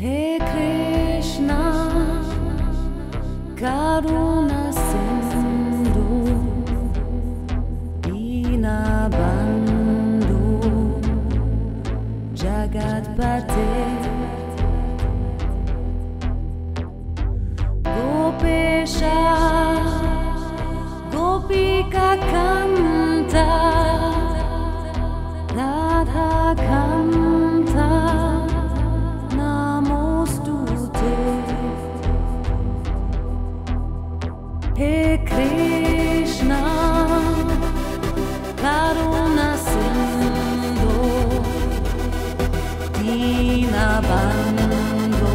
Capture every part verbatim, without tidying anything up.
He Krishna, Karuna Sindhu, Deenabandhu, Jagatpate, Gopesha, Gopika Kanta, Radha Kanta. He Krishna, Karuna Sindhu, Deenabandhu,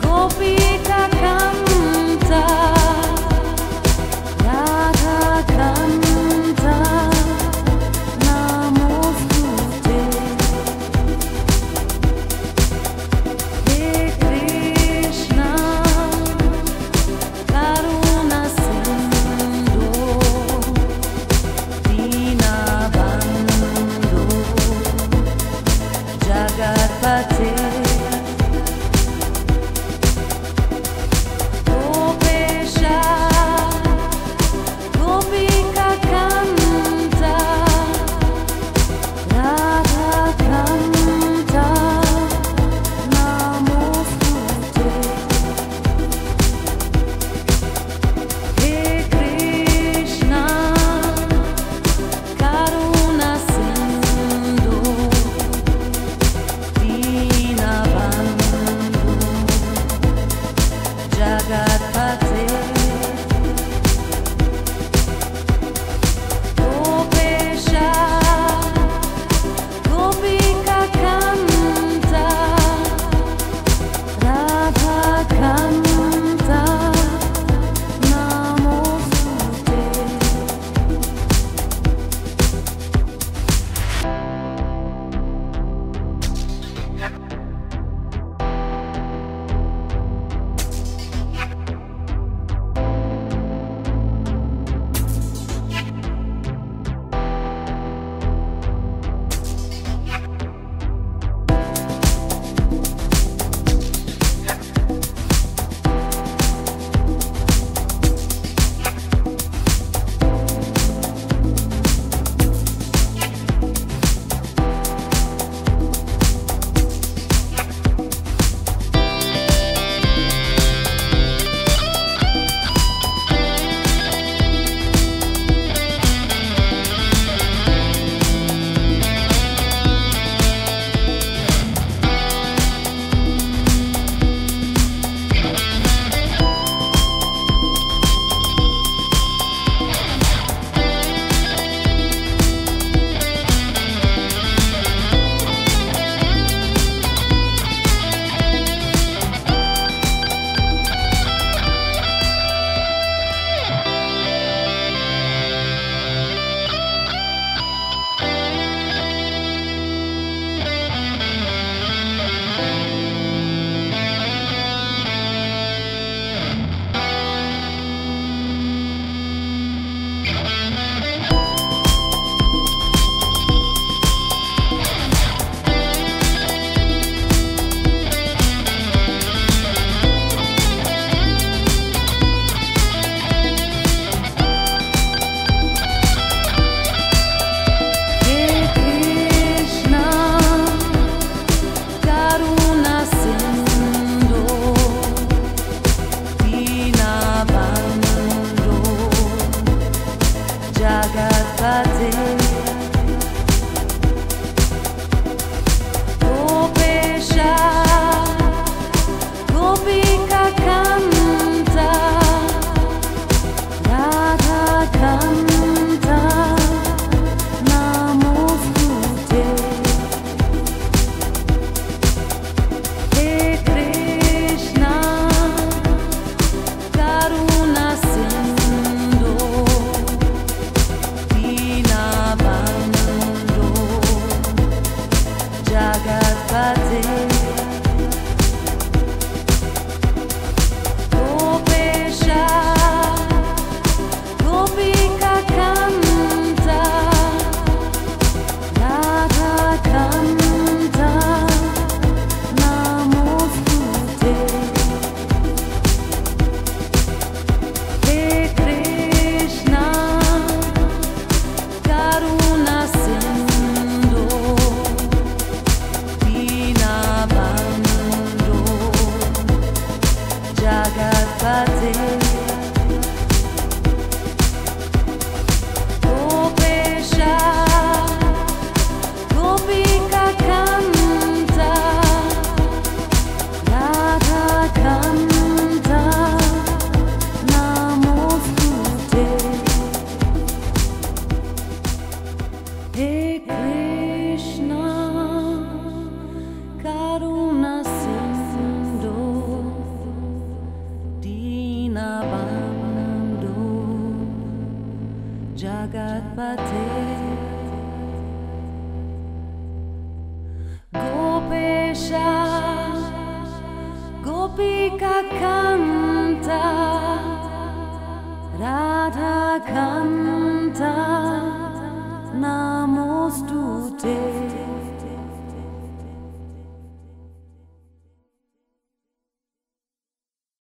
Gopika Kanta, Radha Kanta. Karuna Sindhu, Deenabandhu. Radha canta, namostute.